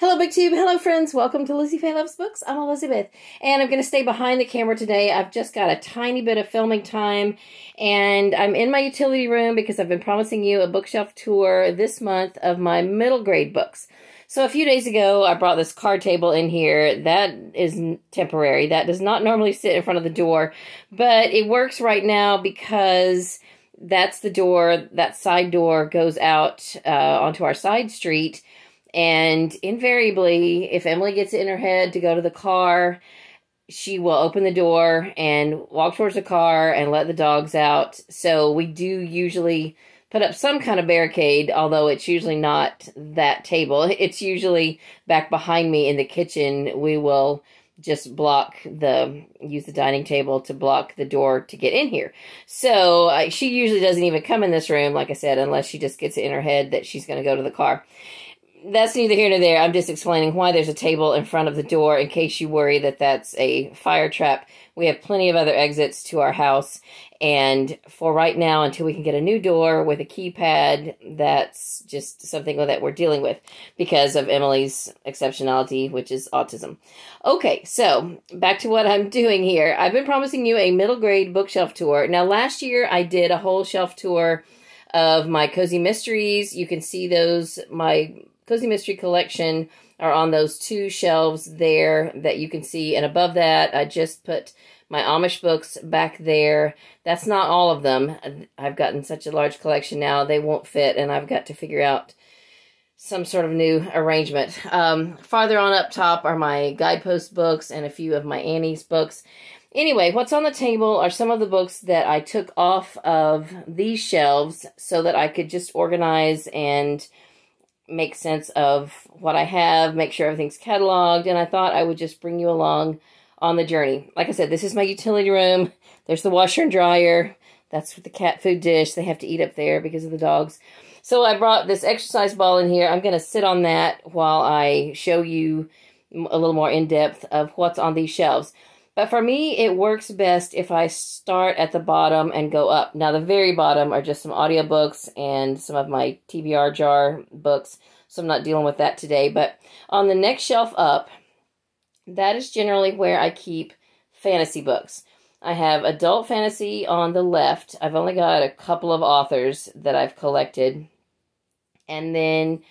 Hello BigTube, hello friends, welcome to Lizzie Fay Loves Books. I'm Elizabeth, and I'm going to stay behind the camera today. I've just got a tiny bit of filming time, and I'm in my utility room because I've been promising you a bookshelf tour this month of my middle grade books. So a few days ago, I brought this card table in here. That is temporary. That does not normally sit in front of the door, but it works right now because that's the door, that side door goes out onto our side street. And invariably, if Emily gets it in her head to go to the car, she will open the door and walk towards the car and let the dogs out. So we do usually put up some kind of barricade, although it's usually not that table. It's usually back behind me in the kitchen. We will just block the, use the dining table to block the door to get in here. So she usually doesn't even come in this room, like I said, unless she just gets it in her head that she's going to go to the car. That's neither here nor there. I'm just explaining why there's a table in front of the door in case you worry that that's a fire trap. We have plenty of other exits to our house, and for right now, until we can get a new door with a keypad, that's just something that we're dealing with because of Emily's exceptionality, which is autism. Okay, so back to what I'm doing here. I've been promising you a middle grade bookshelf tour. Now, last year I did a whole shelf tour of my Cozy Mysteries. You can see those, my Cozy Mystery Collection, are on those two shelves there that you can see. And above that, I just put my Amish books back there. That's not all of them. I've gotten such a large collection now, they won't fit, and I've got to figure out some sort of new arrangement. Farther on up top are my Guidepost books and a few of my Annie's books. Anyway, what's on the table are some of the books that I took off of these shelves so that I could just organize and make sense of what I have, make sure everything's cataloged, and I thought I would just bring you along on the journey. Like I said, this is my utility room. There's the washer and dryer. That's with the cat food dish. They have to eat up there because of the dogs. So I brought this exercise ball in here. I'm going to sit on that while I show you a little more in depth of what's on these shelves. But for me, it works best if I start at the bottom and go up. Now, the very bottom are just some audiobooks and some of my TBR jar books, so I'm not dealing with that today. But on the next shelf up, that is generally where I keep fantasy books. I have adult fantasy on the left. I've only got a couple of authors that I've collected. And then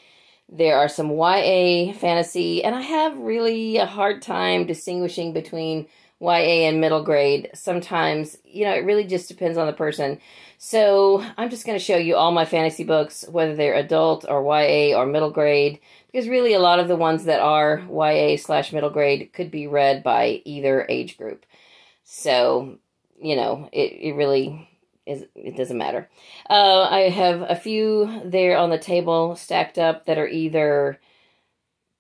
there are some YA fantasy, and I have really a hard time distinguishing between YA and middle grade. Sometimes, you know, it really just depends on the person. So I'm just going to show you all my fantasy books, whether they're adult or YA or middle grade, because really a lot of the ones that are YA slash middle grade could be read by either age group. So, you know, it really is, it doesn't matter. I have a few there on the table stacked up that are either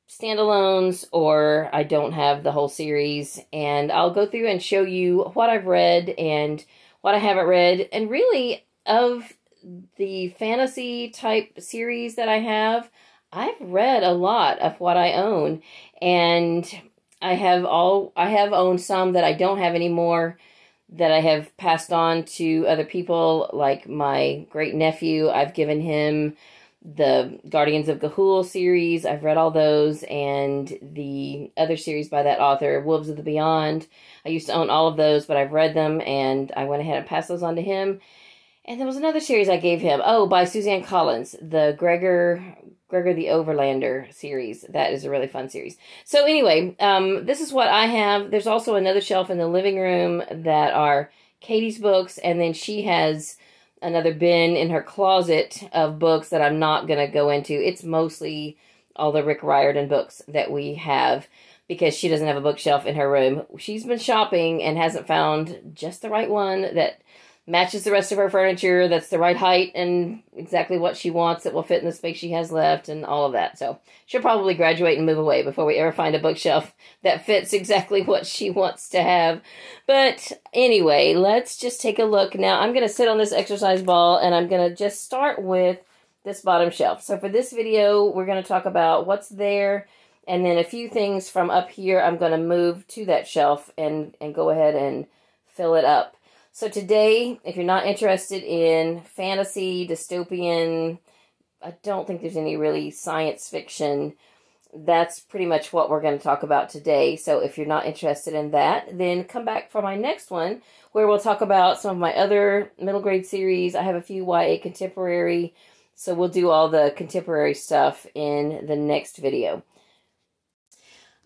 standalones or I don't have the whole series, and I'll go through and show you what I've read and what I haven't read. And really, of the fantasy type series that I have, I've read a lot of what I own, and I have owned some that I don't have anymore that I have passed on to other people, like my great nephew. I've given him the Guardians of Ga'Hoole series. I've read all those, and the other series by that author, Wolves of the Beyond. I used to own all of those, but I've read them, and I went ahead and passed those on to him. And there was another series I gave him. Oh, by Suzanne Collins, the Gregor the Overlander series. That is a really fun series. So anyway, this is what I have. There's also another shelf in the living room that are Katie's books, and then she has another bin in her closet of books that I'm not going to go into. It's mostly all the Rick Riordan books that we have because she doesn't have a bookshelf in her room. She's been shopping and hasn't found just the right one that matches the rest of her furniture, that's the right height and exactly what she wants, that will fit in the space she has left and all of that. So she'll probably graduate and move away before we ever find a bookshelf that fits exactly what she wants to have. But anyway, let's just take a look. Now I'm going to sit on this exercise ball, and I'm going to just start with this bottom shelf. So for this video, we're going to talk about what's there, and then a few things from up here I'm going to move to that shelf and go ahead and fill it up. So today, if you're not interested in fantasy, dystopian, I don't think there's any really science fiction, that's pretty much what we're going to talk about today. So if you're not interested in that, then come back for my next one, where we'll talk about some of my other middle grade series. I have a few YA contemporary, so we'll do all the contemporary stuff in the next video.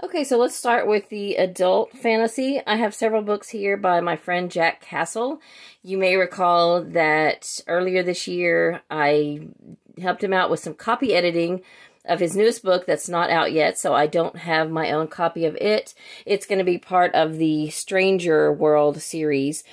Okay, so let's start with the adult fantasy. I have several books here by my friend Jack Castle. You may recall that earlier this year, I helped him out with some copy editing of his newest book that's not out yet, so I don't have my own copy of it. It's going to be part of the Stranger World series.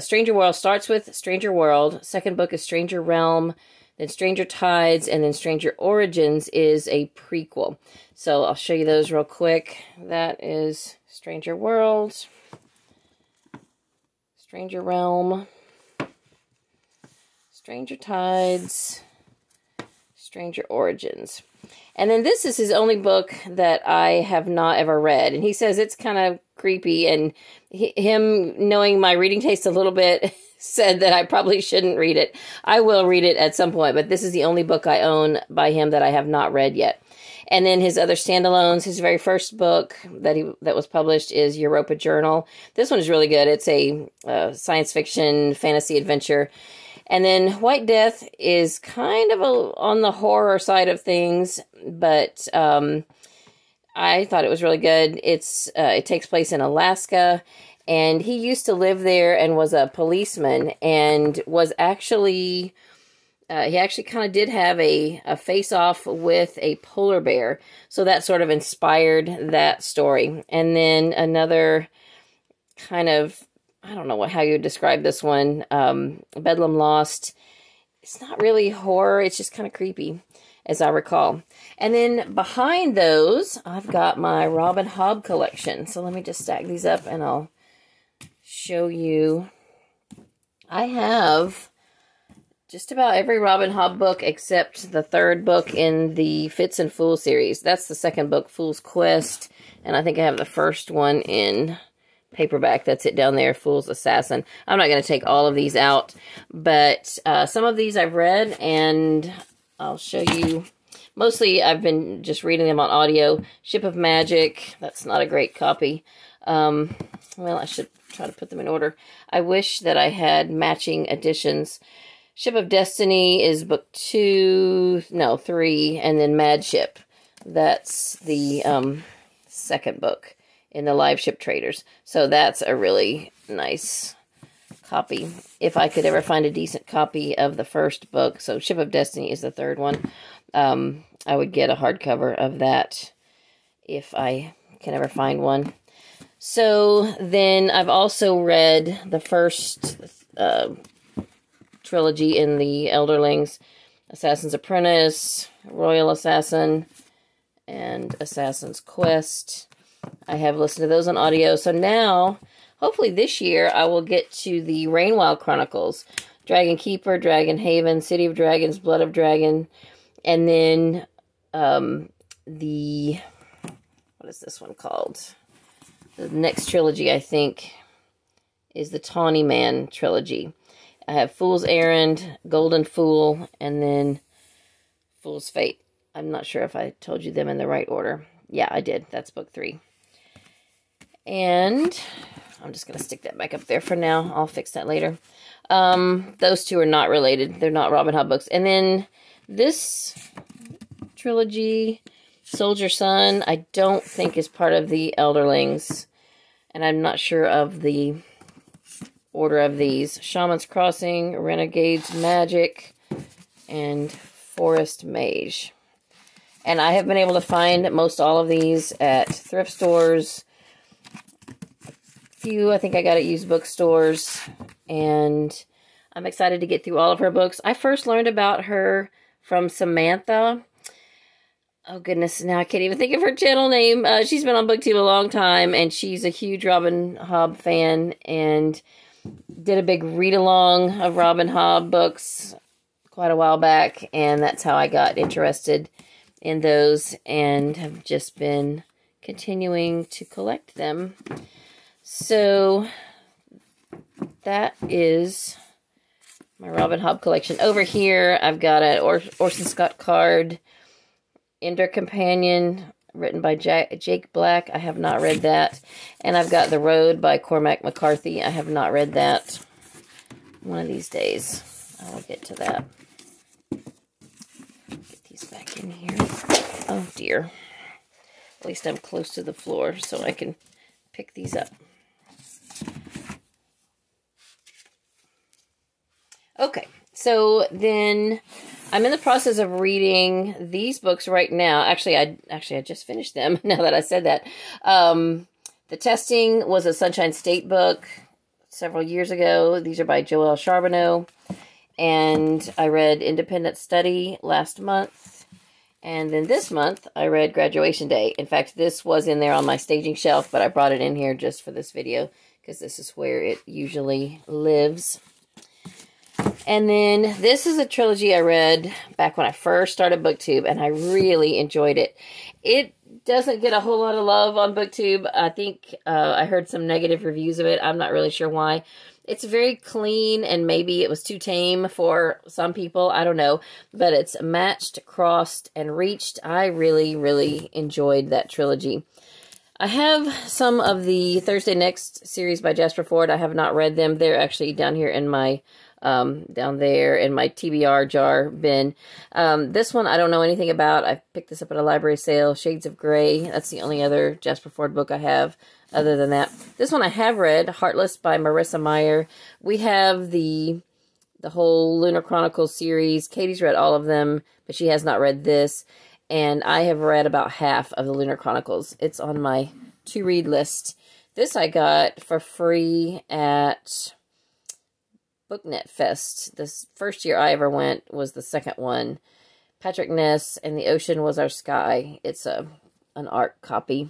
Stranger World starts with Stranger World. Second book is Stranger Realm. Then Stranger Tides, and then Stranger Origins is a prequel. So I'll show you those real quick. That is Stranger World, Stranger Realm, Stranger Tides, Stranger Origins. And then this is his only book that I have not ever read. And he says it's kind of creepy, and him knowing my reading taste a little bit said that I probably shouldn't read it. I will read it at some point, but this is the only book I own by him that I have not read yet. And then his other standalones, his very first book that was published is Europa Journal. This one is really good. It's a science fiction fantasy adventure. And then White Death is kind of on the horror side of things, but I thought it was really good. It takes place in Alaska. And he used to live there and was a policeman, and was actually, he actually kind of did have a face-off with a polar bear. So that sort of inspired that story. And then another kind of, I don't know how you would describe this one, Bedlam Lost. It's not really horror, it's just kind of creepy, as I recall. And then behind those, I've got my Robin Hobb collection. So let me just stack these up and I'll show you. I have just about every Robin Hobb book except the third book in the Fitz and Fool series. That's the second book, Fool's Quest, and I think I have the first one in paperback. That's it down there, Fool's Assassin. I'm not going to take all of these out, but some of these I've read, and I'll show you. Mostly I've been just reading them on audio. Ship of Magic, that's not a great copy. Well, I should try to put them in order. I wish that I had matching editions. Ship of Destiny is book 3, and then Mad Ship. That's the second book in the Live Ship Traders. So that's a really nice copy, if I could ever find a decent copy of the first book. So Ship of Destiny is the third one. I would get a hardcover of that if I can ever find one. So then I've also read the first trilogy in the Elderlings, Assassin's Apprentice, Royal Assassin, and Assassin's Quest. I have listened to those on audio. So now, hopefully this year, I will get to the Rainwild Chronicles, Dragon Keeper, Dragon Haven, City of Dragons, Blood of Dragon, and then what is this one called? The next trilogy, I think, is the Tawny Man trilogy. I have Fool's Errand, Golden Fool, and then Fool's Fate. I'm not sure if I told you them in the right order. Yeah, I did. That's book 3. And I'm just going to stick that back up there for now. I'll fix that later. Those two are not related. They're not Robin Hobb books. And then this trilogy, Soldier Son, I don't think is part of the Elderlings, and I'm not sure of the order of these. Shaman's Crossing, Renegade's Magic, and Forest Mage. And I have been able to find most all of these at thrift stores. A few I think I got at used bookstores, and I'm excited to get through all of her books. I first learned about her from Samantha. Oh, goodness. Now I can't even think of her channel name. She's been on BookTube a long time, and she's a huge Robin Hobb fan and did a big read-along of Robin Hobb books quite a while back, and that's how I got interested in those and have just been continuing to collect them. So that is my Robin Hobb collection. Over here, I've got an Orson Scott Card, Ender Companion, written by Jake Black. I have not read that. And I've got The Road by Cormac McCarthy. I have not read that. One of these days, I will get to that. Get these back in here. Oh, dear. At least I'm close to the floor, so I can pick these up. Okay, so then I'm in the process of reading these books right now. Actually, I just finished them, now that I said that. The Testing was a Sunshine State book several years ago. These are by Joelle Charbonneau. And I read Independent Study last month. And then this month, I read Graduation Day. In fact, this was in there on my staging shelf, but I brought it in here just for this video, because this is where it usually lives. And then this is a trilogy I read back when I first started BookTube, and I really enjoyed it. It doesn't get a whole lot of love on BookTube. I think I heard some negative reviews of it. I'm not really sure why. It's very clean, and maybe it was too tame for some people. I don't know. But it's Matched, Crossed, and Reached. I really, really enjoyed that trilogy. I have some of the Thursday Next series by Jasper Ford. I have not read them. They're actually down here in my... down there in my TBR jar bin. This one I don't know anything about. I picked this up at a library sale. Shades of Grey. That's the only other Jasper Ford book I have other than that. This one I have read, Heartless by Marissa Meyer. We have the whole Lunar Chronicles series. Katie's read all of them, but she has not read this. And I have read about half of the Lunar Chronicles. It's on my to-read list. This I got for free at... BookNet Fest. This first year I ever went was the second one. Patrick Ness and The Ocean Was Our Sky. It's an art copy.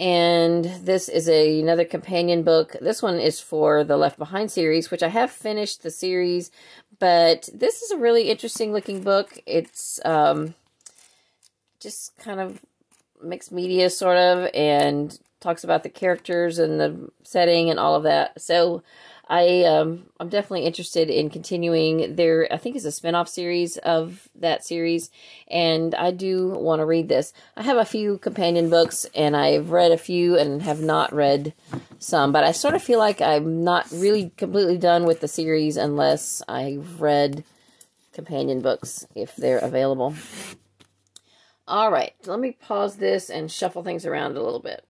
And this is another companion book. This one is for the Left Behind series, which I have finished the series, but this is a really interesting looking book. It's just kind of mixed media sort of, and talks about the characters and the setting and all of that. So I'm definitely interested in continuing. There, I think, is a spinoff series of that series, and I do want to read this. I have a few companion books, and I've read a few and have not read some, but I sort of feel like I'm not really completely done with the series unless I've read companion books, if they're available. All right, let me pause this and shuffle things around a little bit.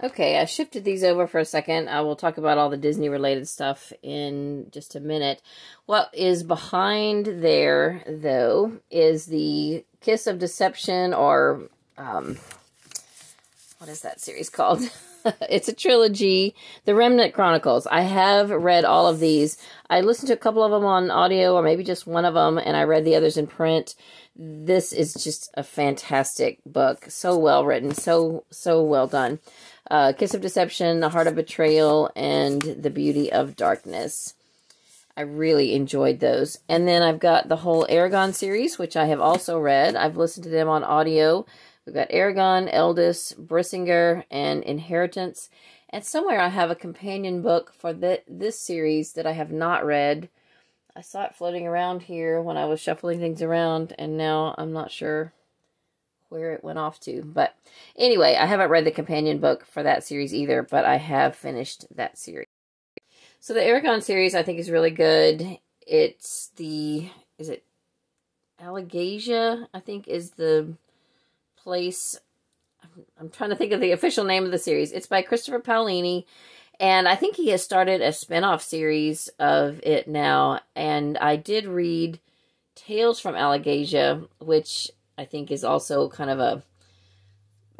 Okay, I shifted these over for a second. I will talk about all the Disney-related stuff in just a minute. What is behind there, though, is the Kiss of Deception, or what is that series called? It's a trilogy, The Remnant Chronicles. I have read all of these. I listened to a couple of them on audio, or maybe just one of them, and I read the others in print. This is just a fantastic book. So well written, so well done. Kiss of Deception, The Heart of Betrayal, and The Beauty of Darkness. I really enjoyed those. And then I've got the whole Aragon series, which I have also read. I've listened to them on audio. We've got Aragon, Eldest, Brissinger, and Inheritance. And somewhere I have a companion book for this series that I have not read. I saw it floating around here when I was shuffling things around, and now I'm not sure where it went off to. But anyway, I haven't read the companion book for that series either, but I have finished that series. So the Aragon series I think is really good. It's the... Is it Allegasia? I think is the... place. I'm trying to think of the official name of the series. It's by Christopher Paolini, and I think he has started a spinoff series of it now, and I did read Tales from Allegasia, which I think is also kind of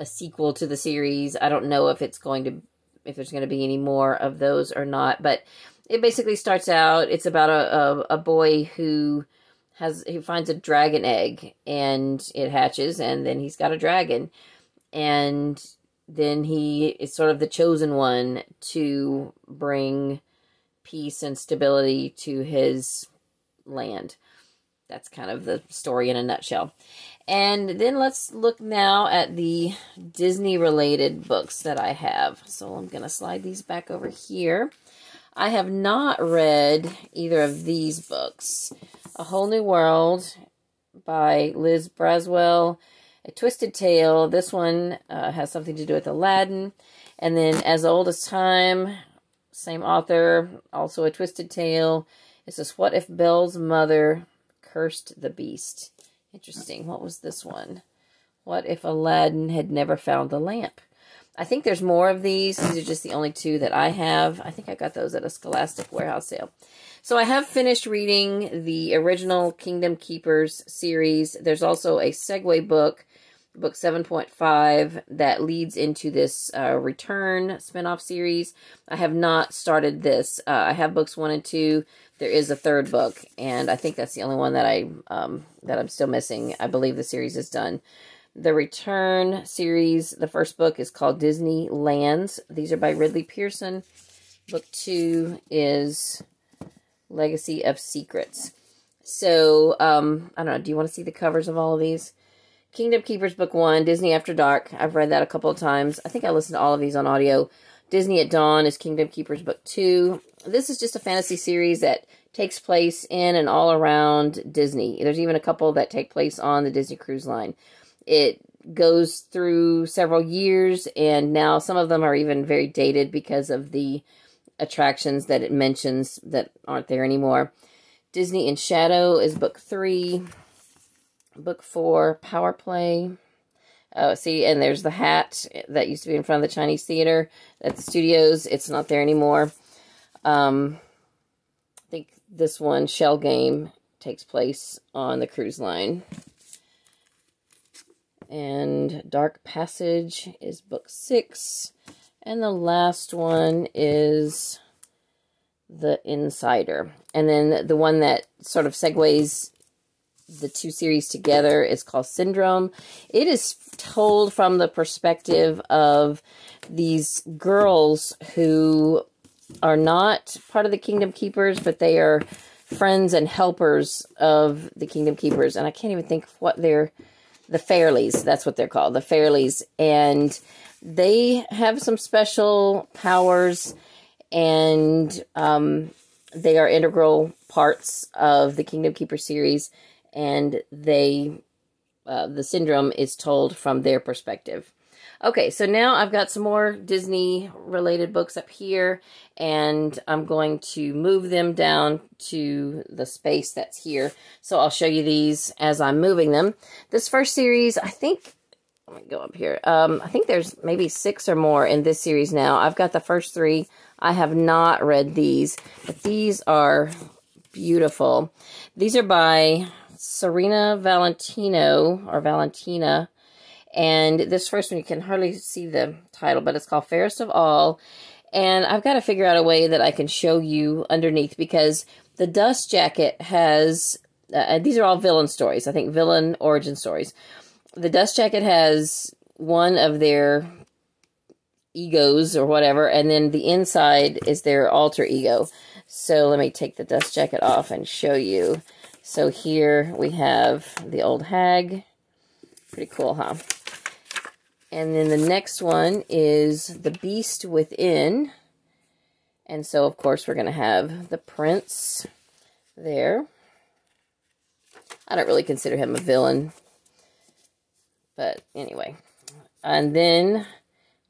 a sequel to the series. I don't know if it's going to, if there's going to be any more of those or not, but it basically starts out, it's about a boy who he finds a dragon egg, and it hatches, and then he's got a dragon, and then he is sort of the chosen one to bring peace and stability to his land. That's kind of the story in a nutshell. And then let's look now at the Disney-related books that I have. So I'm going to slide these back over here. I have not read either of these books. A Whole New World by Liz Braswell A Twisted Tale. This one has something to do with Aladdin. And then As Old as Time, same author, also A Twisted Tale. It says, What if Belle's mother cursed the beast? Interesting. What was this one? What if Aladdin had never found the lamp? I think there's more of these. These are just the only two that I have. I think I got those at a Scholastic warehouse sale. So I have finished reading the original Kingdom Keepers series. There's also a segue book, book 7.5, that leads into this Return spinoff series. I have not started this. I have books 1 and 2. There is a third book, and I think that's the only one that I'm still missing. I believe the series is done. The Return series, the first book is called Disney Lands. These are by Ridley Pearson. Book 2 is Legacy of Secrets. So, I don't know, do you want to see the covers of all of these? Kingdom Keepers Book 1, Disney After Dark. I've read that a couple of times. I think I listened to all of these on audio. Disney at Dawn is Kingdom Keepers Book 2. This is just a fantasy series that takes place in and all around Disney. There's even a couple that take place on the Disney Cruise Line. It goes through several years, and now some of them are even very dated because of the attractions that it mentions that aren't there anymore. Disney in Shadow is Book 3. Book 4, Power Play. Oh, see, and there's the hat that used to be in front of the Chinese Theater at the studios. It's not there anymore. I think this one, Shell Game, takes place on the cruise line. And Dark Passage is Book 6. And the last one is The Insider. And then the one that sort of segues the two series together is called Syndrome. It is told from the perspective of these girls who are not part of the Kingdom Keepers, but they are friends and helpers of the Kingdom Keepers. And I can't even think of what they're... The Fairleys, that's what they're called, the Fairleys. And they have some special powers, and they are integral parts of the Kingdom Keeper series, and they, the Syndrome is told from their perspective. Okay, so now I've got some more Disney-related books up here, and I'm going to move them down to the space that's here. So I'll show you these as I'm moving them. This first series, I think, let me go up here. I think there's maybe 6 or more in this series now. I've got the first 3. I have not read these, but these are beautiful. These are by Serena Valentino, or Valentina. And this first one, you can hardly see the title, but it's called Fairest of All. And I've got to figure out a way that I can show you underneath, because the dust jacket has... these are all villain stories. I think villain origin stories. The dust jacket has one of their egos or whatever, and then the inside is their alter ego. So let me take the dust jacket off and show you. So here we have the old hag. Pretty cool, huh? And then the next one is The Beast Within. And so, of course, we're going to have the prince there. I don't really consider him a villain. But anyway. And then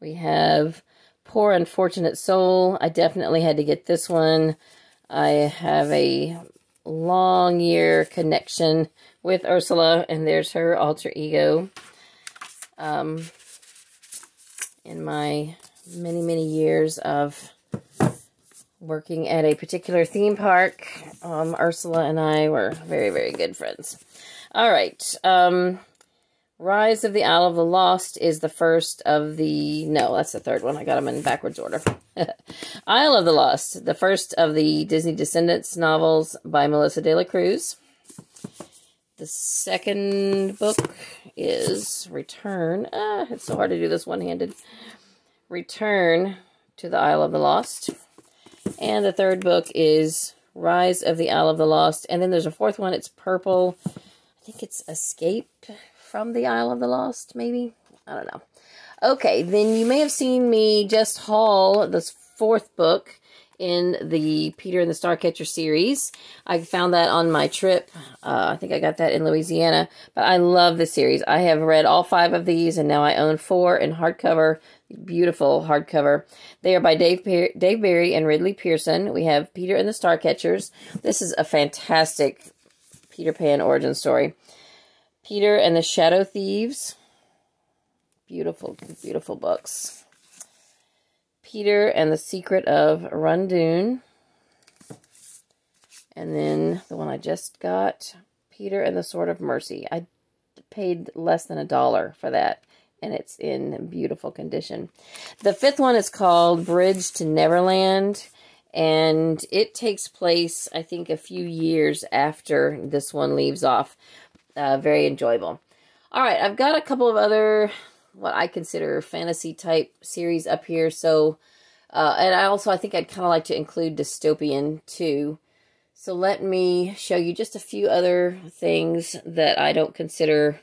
we have Poor Unfortunate Soul. I definitely had to get this one. I have a long year connection with Ursula, and there's her alter ego. In my many years of working at a particular theme park, Ursula and I were very good friends. All right. Rise of the Isle of the Lost is the first of the... No, that's the third one. I got them in backwards order. Isle of the Lost, the first of the Disney Descendants novels by Melissa De La Cruz. The second book is Return. It's so hard to do this one-handed. Return to the Isle of the Lost. And the third book is Rise of the Isle of the Lost. And then there's a fourth one. It's purple. I think it's Escape from the Isle of the Lost, maybe? I don't know. Okay, then you may have seen me just haul this fourth book. in the Peter and the Starcatcher series. I found that on my trip. I think I got that in Louisiana. But I love this series. I have read all 5 of these, and now I own 4 in hardcover. Beautiful hardcover. They are by Dave Barry and Ridley Pearson. We have Peter and the Starcatchers. This is a fantastic Peter Pan origin story. Peter and the Shadow Thieves. Beautiful, beautiful books. Peter and the Secret of Rundoon. And then the one I just got, Peter and the Sword of Mercy. I paid less than $1 for that, and it's in beautiful condition. The 5th one is called Bridge to Neverland, and it takes place, I think, a few years after this one leaves off. Very enjoyable. All right, I've got a couple of other what I consider fantasy type series up here. So, and I think I'd kind of like to include dystopian too. So let me show you just a few other things that I don't consider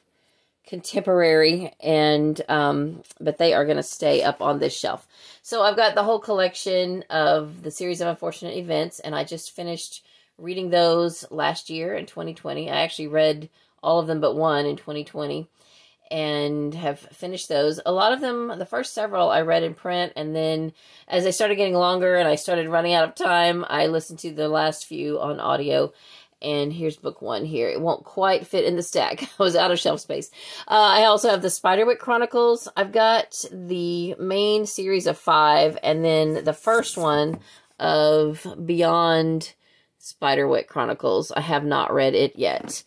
contemporary, and, but they are going to stay up on this shelf. So I've got the whole collection of the Series of Unfortunate Events, and I just finished reading those last year in 2020. I actually read all of them but one in 2020. And have finished those. A lot of them, the first several I read in print, and then as they started getting longer and I started running out of time, I listened to the last few on audio. And here's book 1 here. It won't quite fit in the stack. I was out of shelf space. I also have the Spiderwick Chronicles. I've got the main series of 5, and then the first one of Beyond Spiderwick Chronicles. I have not read it yet.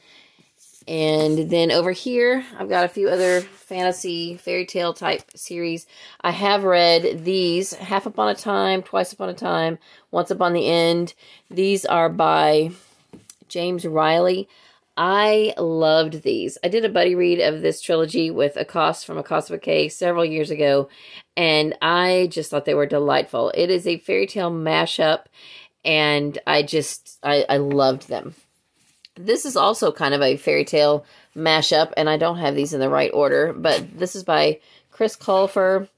And then over here, I've got a few other fantasy, fairy tale type series. I have read these, Half Upon a Time, Twice Upon a Time, Once Upon the End. These are by James Riley. I loved these. I did a buddy read of this trilogy with Acosta from Acosta Bouquet several years ago, and I just thought they were delightful. It is a fairy tale mashup, and I loved them. This is also kind of a fairy tale mashup, and I don't have these in the right order, but this is by Chris Colfer.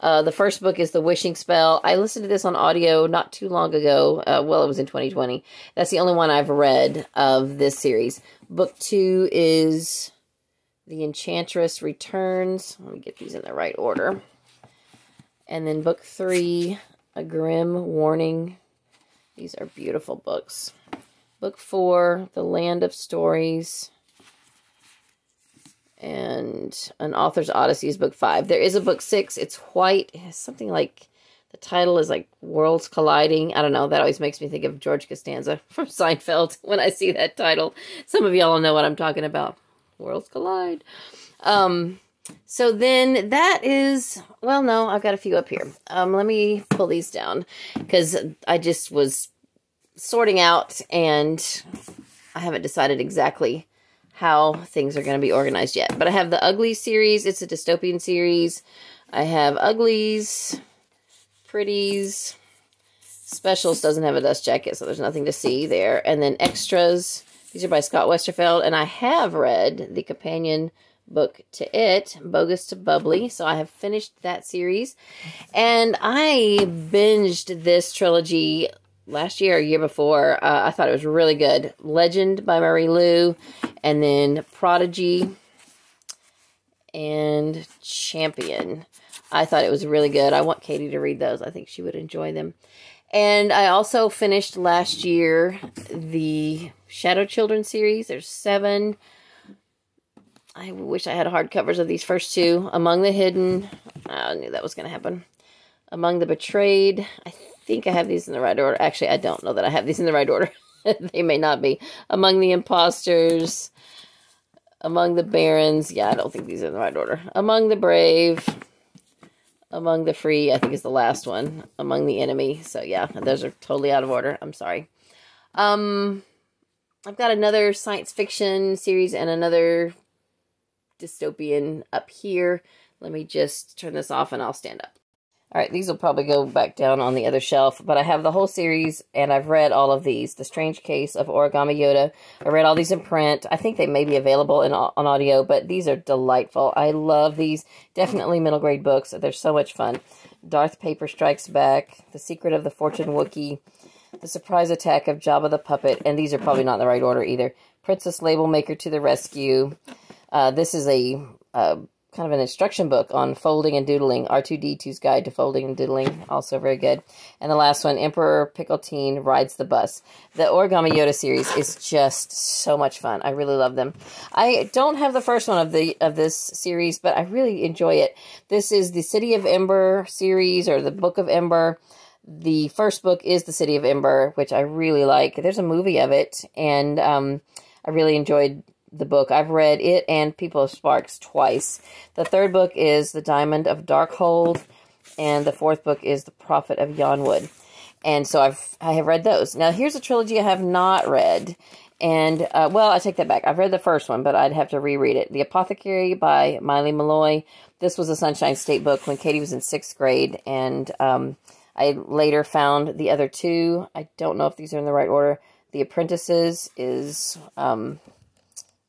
The first book is The Wishing Spell. I listened to this on audio not too long ago. Well, it was in 2020. That's the only one I've read of this series. Book 2 is The Enchantress Returns. Let me get these in the right order. And then book 3, A Grim Warning. These are beautiful books. Book 4, The Land of Stories, and An Author's Odyssey is book 5. There is a book 6. It's white. It has something like, the title is like Worlds Colliding. I don't know. That always makes me think of George Costanza from Seinfeld when I see that title. Some of y'all know what I'm talking about. Worlds Collide. So then that is, well, no, I've got a few up here. Let me pull these down because I just was sorting out, and I haven't decided exactly how things are going to be organized yet. But I have the Uglies series. It's a dystopian series. I have Uglies, Pretties, Specials doesn't have a dust jacket, so there's nothing to see there. And then Extras. These are by Scott Westerfeld, and I have read the companion book to it, Bogus to Bubbly, so I have finished that series. And I binged this trilogy last year or year before. I thought it was really good. Legend by Mary Lou, and then Prodigy and Champion. I thought it was really good. I want Katie to read those. I think she would enjoy them. And I also finished last year the Shadow Children series. There's 7. I wish I had hardcovers of these first 2. Among the Hidden. I knew that was going to happen. Among the Betrayed. I think I have these in the right order. Actually, I don't know that I have these in the right order. They may not be. Among the Imposters, Among the Barons. Yeah, I don't think these are in the right order. Among the Brave, Among the Free, I think is the last one. Among the Enemy. So yeah, those are totally out of order. I'm sorry. I've got another science fiction series and another dystopian up here. Let me just turn this off and I'll stand up. All right, these will probably go back down on the other shelf, but I have the whole series, and I've read all of these. The Strange Case of Origami Yoda. I read all these in print. I think they may be available on audio, but these are delightful. I love these. Definitely middle grade books. They're so much fun. Darth Paper Strikes Back, The Secret of the Fortune Wookiee, The Surprise Attack of Jabba the Puppet, and these are probably not in the right order either. Princess Label Maker to the Rescue. This is a... kind of an instruction book on folding and doodling. R2-D2's Guide to Folding and Doodling. Also very good. And the last one, Emperor Pickletine Rides the Bus. The Origami Yoda series is just so much fun. I really love them. I don't have the first one of this series, but I really enjoy it. This is the City of Ember series, or the Book of Ember. The first book is the City of Ember, which I really like. There's a movie of it, and I really enjoyed the book. I've read it and People of Sparks twice. The third book is The Diamond of Darkhold, and the fourth book is The Prophet of Yonwood. And so I have read those. Now here's a trilogy I have not read, and well, I take that back. I've read the first one, but I'd have to reread it. The Apothecary by Miley Malloy. This was a Sunshine State book when Katie was in 6th grade, and I later found the other two. I don't know if these are in the right order. The Apprentices is...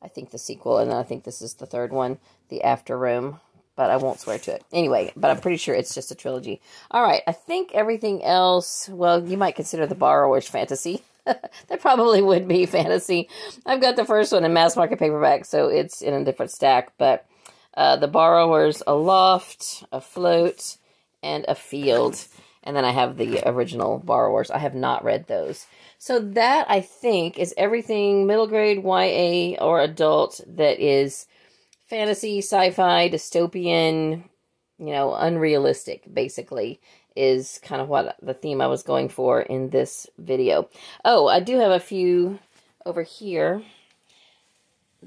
I think the sequel, and I think this is the third one, The After Room, but I won't swear to it. Anyway, but I'm pretty sure it's just a trilogy. All right, I think everything else, well, you might consider The Borrower's fantasy. That probably would be fantasy. I've got the first one in mass market paperback, so it's in a different stack, but The Borrower's Aloft, Afloat, and Afield. And then I have the original Borrowers. I have not read those. So that, I think, is everything middle grade, YA, or adult that is fantasy, sci-fi, dystopian, you know, unrealistic, basically, is kind of what the theme I was going for in this video. Oh, I do have a few over here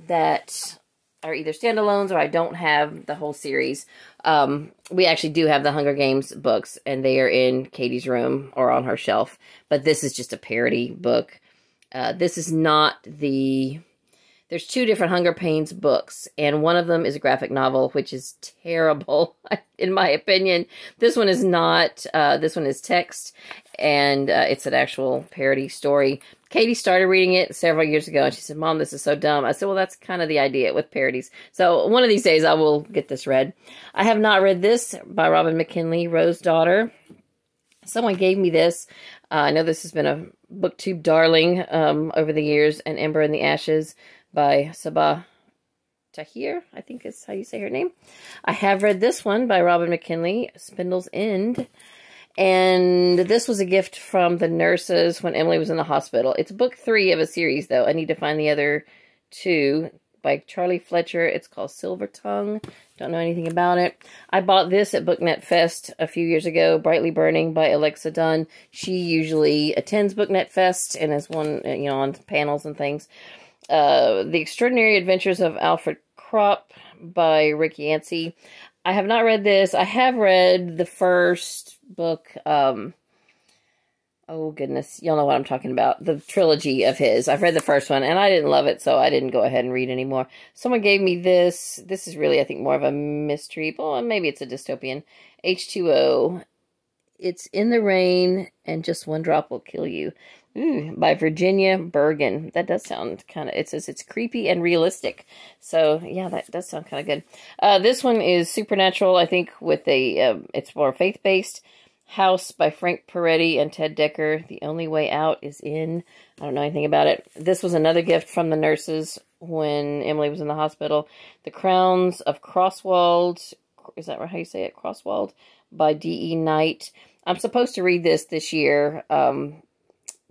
that... are either standalones or I don't have the whole series. We actually do have the Hunger Games books, and they are in Katie's room or on her shelf. But this is just a parody book. This is not the... There's two different Hunger Pains books, and one of them is a graphic novel, which is terrible, in my opinion. This one is not. This one is text, and it's an actual parody story. Katie started reading it several years ago, and she said, "Mom, this is so dumb." I said, "Well, that's kind of the idea with parodies." So one of these days, I will get this read. I have not read this by Robin McKinley, Rose Daughter. Someone gave me this. I know this has been a BookTube darling over the years, and Ember in the Ashes by Sabah Tahir, I think is how you say her name. I have read this one by Robin McKinley, Spindle's End. And this was a gift from the nurses when Emily was in the hospital. It's book 3 of a series, though. I need to find the other 2 by Charlie Fletcher. It's called Silver Tongue. Don't know anything about it. I bought this at BookNet Fest a few years ago, Brightly Burning by Alexa Dunn. She usually attends BookNet Fest and is one, you know, on panels and things. The Extraordinary Adventures of Alfred Kropp by Rick Yancey. I have not read this. I have read the first book. Oh, goodness. Y'all know what I'm talking about. The trilogy of his. I've read the first one, and I didn't love it, so I didn't go ahead and read anymore. Someone gave me this. This is really, I think, more of a mystery. Well, maybe it's a dystopian. H2O. It's in the rain, and just one drop will kill you. Ooh, by Virginia Bergen. That does sound kind of... It says it's creepy and realistic. So, yeah, that does sound kind of good. This one is supernatural, I think, with a... it's more faith-based. House by Frank Peretti and Ted Decker. The Only Way Out is In. I don't know anything about it. This was another gift from the nurses when Emily was in the hospital. The Crowns of Crosswold. Is that how you say it? Crosswold? By D.E. Knight. I'm supposed to read this year.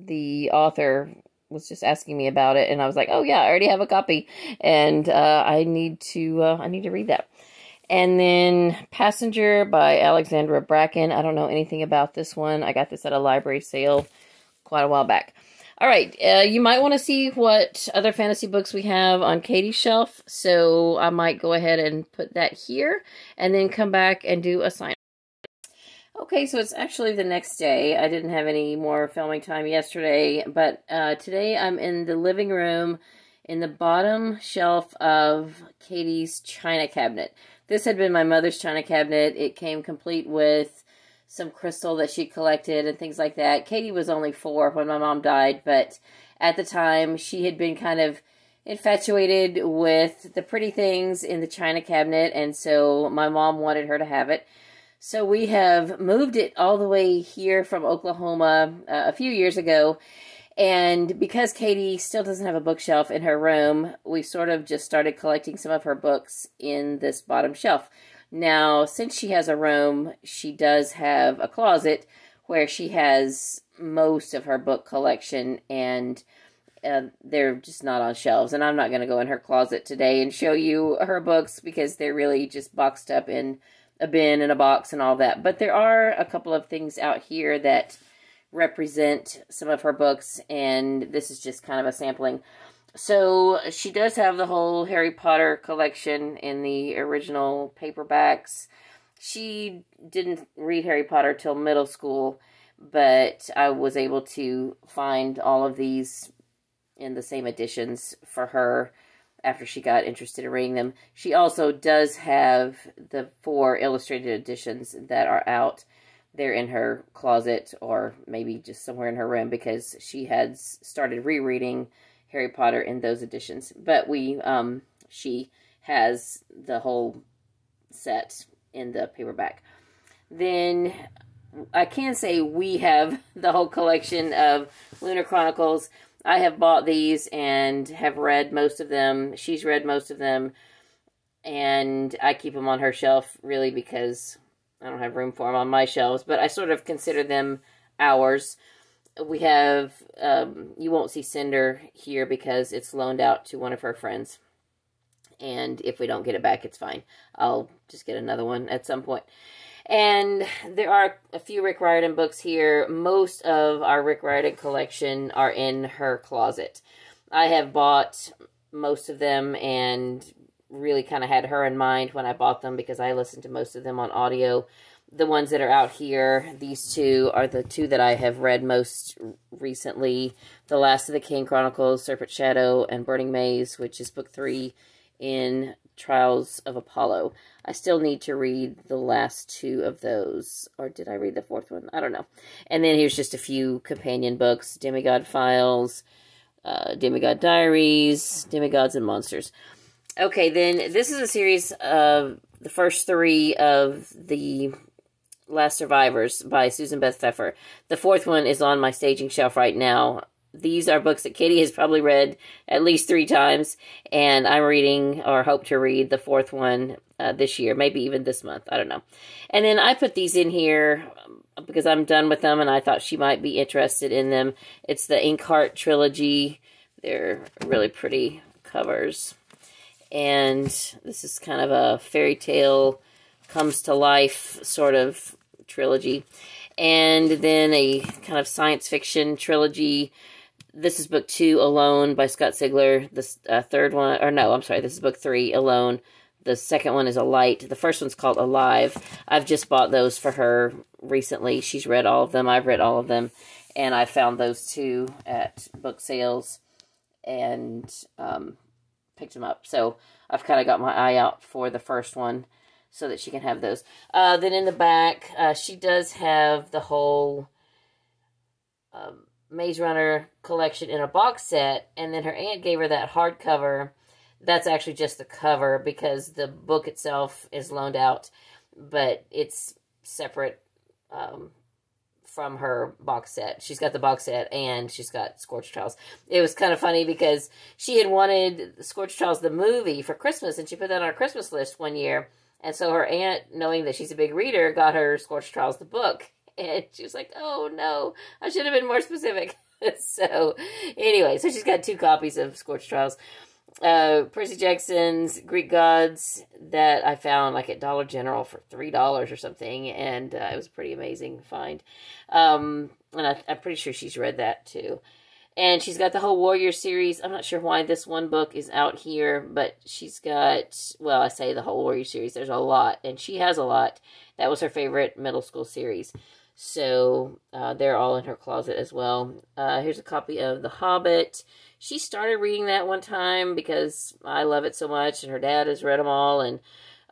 The author was just asking me about it, and I was like, "Oh yeah, I already have a copy, and I need to read that." And then Passenger by Alexandra Bracken. I don't know anything about this one. I got this at a library sale quite a while back. All right, you might want to see what other fantasy books we have on Katie's shelf, so I might go ahead and put that here, and then come back and do a sign. Okay, so it's actually the next day. I didn't have any more filming time yesterday, but today I'm in the living room in the bottom shelf of Katie's china cabinet. This had been my mother's china cabinet. It came complete with some crystal that she collected and things like that. Katie was only 4 when my mom died, but at the time she had been kind of infatuated with the pretty things in the china cabinet, and so my mom wanted her to have it. So we have moved it all the way here from Oklahoma a few years ago, and because Katie still doesn't have a bookshelf in her room, we sort of just started collecting some of her books in this bottom shelf. Now, since she has a room, she does have a closet where she has most of her book collection, and they're just not on shelves, and I'm not going to go in her closet today and show you her books because they're really just boxed up in a bin and a box and all that. But there are a couple of things out here that represent some of her books, and this is just kind of a sampling. So she does have the whole Harry Potter collection in the original paperbacks. She didn't read Harry Potter till middle school, but I was able to find all of these in the same editions for her after she got interested in reading them. She also does have the 4 illustrated editions that are out. They're in her closet or maybe just somewhere in her room because she had started rereading Harry Potter in those editions. But she has the whole set in the paperback. Then I can say we have the whole collection of Lunar Chronicles. I have bought these and have read most of them. She's read most of them, and I keep them on her shelf really because I don't have room for them on my shelves, but I sort of consider them ours. We have, you won't see Cinder here because it's loaned out to one of her friends, and if we don't get it back, it's fine. I'll just get another one at some point. And there are a few Rick Riordan books here. Most of our Rick Riordan collection are in her closet. I have bought most of them and really kind of had her in mind when I bought them because I listened to most of them on audio. The ones that are out here, these 2 are the 2 that I have read most recently. The Last of the King Chronicles, Serpent Shadow, and Burning Maze, which is book 3 in Trials of Apollo. I still need to read the last 2 of those. Or did I read the 4th one? I don't know. And then here's just a few companion books. Demigod Files, Demigod Diaries, Demigods and Monsters. Okay, then this is a series of the first 3 of The Last Survivors by Susan Beth Pfeffer. The 4th one is on my staging shelf right now. These are books that Katie has probably read at least 3 times, and I'm reading or hope to read the 4th one this year, maybe even this month. I don't know. And then I put these in here because I'm done with them, and I thought she might be interested in them. It's the Inkheart Trilogy. They're really pretty covers. And this is kind of a fairy tale comes to life sort of trilogy. And then a kind of science fiction trilogy. This is book 2, Alone, by Scott Sigler. This 3rd one, or no, I'm sorry, this is book 3, Alone. The 2nd one is A Light. The 1st one's called Alive. I've just bought those for her recently. She's read all of them. I've read all of them. And I found those 2 at book sales and picked them up. So I've kind of got my eye out for the 1st one so that she can have those. Then in the back, she does have the whole Maze Runner collection in a box set, and then her aunt gave her that hardcover. That's actually just the cover because the book itself is loaned out, but it's separate from her box set. She's got the box set and she's got Scorched Trials. It was kind of funny because she had wanted Scorched Trials the movie for Christmas, and she put that on her Christmas list one year, and so her aunt, knowing that she's a big reader, got her Scorched Trials the book. And she was like, oh no, I should have been more specific. So anyway, so she's got 2 copies of Scorched Trials. Percy Jackson's Greek Gods that I found like at Dollar General for $3 or something. And it was a pretty amazing find. And I'm pretty sure she's read that too. And she's got the whole Warrior series. I'm not sure why this one book is out here, but she's got, well, I say the whole Warrior series. There's a lot, and she has a lot. That was her favorite middle school series. So they're all in her closet as well. Here's a copy of The Hobbit. She started reading that one time because I love it so much, and her dad has read them all. And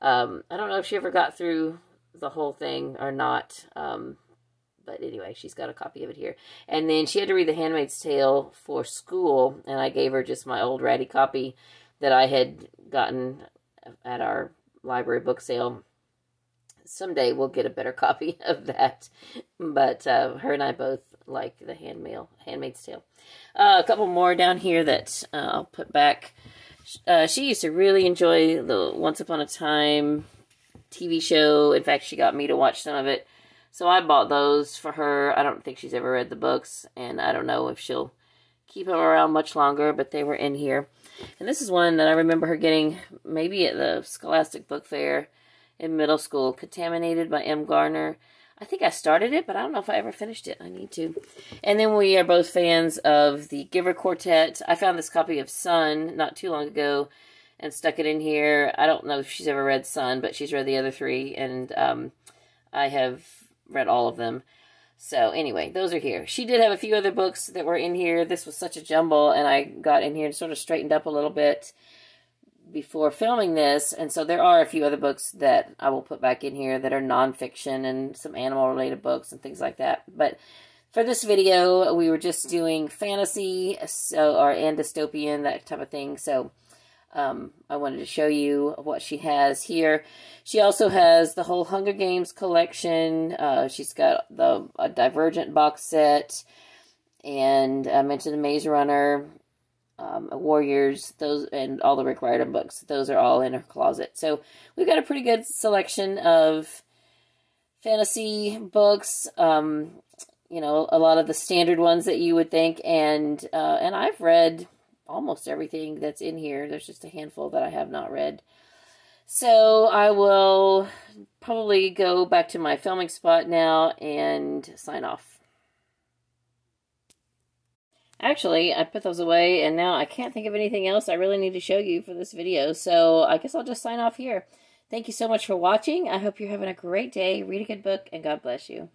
I don't know if she ever got through the whole thing or not. But anyway, she's got a copy of it here. And then she had to read The Handmaid's Tale for school, and I gave her just my old ratty copy that I had gotten at our library book sale. Someday we'll get a better copy of that. But her and I both like The Handmaid's Tale. A couple more down here that I'll put back. She used to really enjoy the Once Upon a Time TV show. In fact, she got me to watch some of it. So I bought those for her. I don't think she's ever read the books, and I don't know if she'll keep them around much longer, but they were in here. And this is one that I remember her getting maybe at the Scholastic Book Fair in middle school, Contaminated by M. Garner. I think I started it, but I don't know if I ever finished it. I need to. And then we are both fans of the Giver Quartet. I found this copy of Sun not too long ago and stuck it in here. I don't know if she's ever read Sun, but she's read the other three, and I have read all of them. So anyway, those are here. She did have a few other books that were in here. This was such a jumble, and I got in here and sort of straightened up a little bit before filming this, and so there are a few other books that I will put back in here that are nonfiction and some animal-related books and things like that. But for this video, we were just doing fantasy and dystopian, that type of thing. So I wanted to show you what she has here. She also has the whole Hunger Games collection. She's got a Divergent box set, and I mentioned the Maze Runner. Warriors, those, and all the Rick Riordan books. Those are all in her closet. So we've got a pretty good selection of fantasy books, you know, a lot of the standard ones that you would think, and I've read almost everything that's in here. There's just a handful that I have not read. So I will probably go back to my filming spot now and sign off. Actually, I put those away, and now I can't think of anything else I really need to show you for this video, so I guess I'll just sign off here. Thank you so much for watching. I hope you're having a great day. Read a good book, and God bless you.